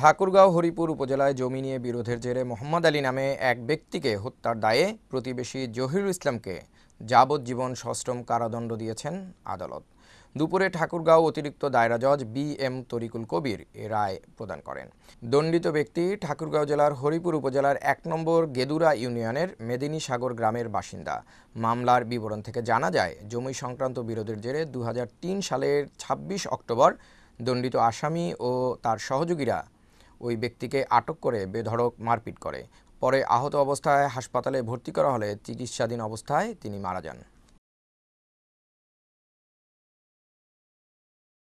ঠাকুরগাঁও হরিপুর উপজেলায় জমি নিয়ে বিরোধের জেরে মোহাম্মদ আলী নামে এক ব্যক্তিকে হত্যার দায়ে প্রতিবেশী জাহেরুল ইসলামকে যাবজ্জীবন সশ্রম কারাদণ্ড দিয়েছেন আদালত। দুপুরে ঠাকুরগাঁও অতিরিক্ত দায়রা জজ বিএম তারিকুল কবীর এ রায় প্রদান করেন। দণ্ডিত ব্যক্তি ঠাকুরগাঁও জেলার হরিপুর উপজেলার ১ নম্বর গেদুরা ইউনিয়নের মেদিনী সাগর গ্রামের বাসিন্দা। মামলার বিবরণ থেকে জানা যায়, জমি সংক্রান্ত বিরোধের জেরে ২০০৩ সালের ২৬ অক্টোবর দণ্ডিত আসামি ও তার সহযোগীরা ওই ব্যক্তিকে আটক করে বেধড়ক মারপিট করে। পরে আহত অবস্থায় হাসপাতালে ভর্তি করা হলে চিকিৎসাধীন অবস্থায় তিনি মারা যান।